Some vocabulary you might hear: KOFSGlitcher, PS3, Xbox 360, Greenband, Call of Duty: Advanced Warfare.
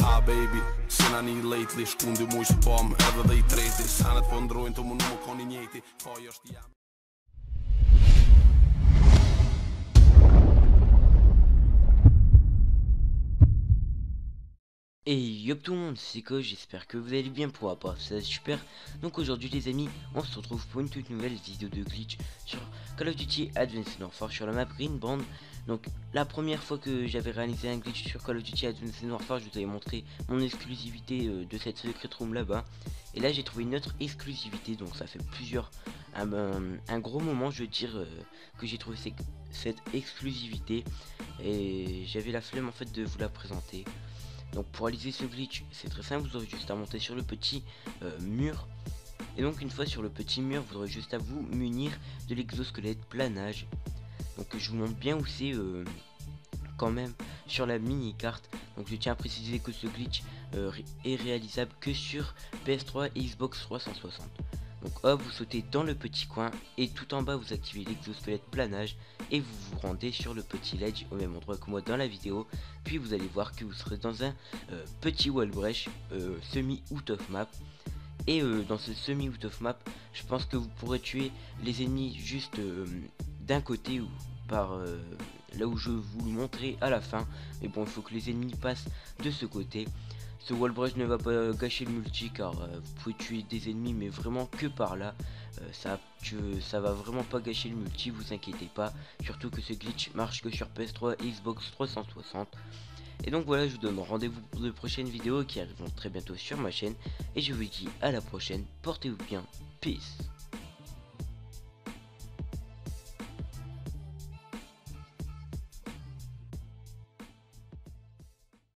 Ha baby, s'na një lately, shkundi mu I spam edhe dhe I treti, sanet po ndrojnë të më nuk koni njeti, faj është jam. Et yop tout le monde, c'est Ko, j'espère que vous allez bien pour avoir ça super. Donc aujourd'hui les amis, on se retrouve pour une toute nouvelle vidéo de glitch sur Call of Duty Advanced Warfare sur la map Greenband. Donc la première fois que j'avais réalisé un glitch sur Call of Duty Advanced Warfare, je vous avais montré mon exclusivité de cette secret room là-bas. Et là j'ai trouvé une autre exclusivité, donc ça fait plusieurs... un gros moment je veux dire que j'ai trouvé cette exclusivité. Et j'avais la flemme en fait de vous la présenter. Donc pour réaliser ce glitch, c'est très simple, vous aurez juste à monter sur le petit mur. Et donc une fois sur le petit mur, vous aurez juste à vous munir de l'exosquelette planage. Donc je vous montre bien où c'est quand même sur la mini-carte. Donc je tiens à préciser que ce glitch est réalisable que sur PS3 et Xbox 360. Donc hop, vous sautez dans le petit coin et tout en bas vous activez l'exosquelette planage et vous vous rendez sur le petit ledge au même endroit que moi dans la vidéo. Puis vous allez voir que vous serez dans un petit wall break semi out of map. Et dans ce semi out of map, je pense que vous pourrez tuer les ennemis juste d'un côté ou par là où je vous le montrerai à la fin. Mais bon, il faut que les ennemis passent de ce côté. Ce wall brush ne va pas gâcher le multi car vous pouvez tuer des ennemis mais vraiment que par là. Ça va vraiment pas gâcher le multi, vous inquiétez pas. Surtout que ce glitch marche que sur PS3 et Xbox 360. Et donc voilà, je vous donne rendez-vous pour de prochaines vidéos qui arriveront très bientôt sur ma chaîne. Et je vous dis à la prochaine, portez-vous bien, peace.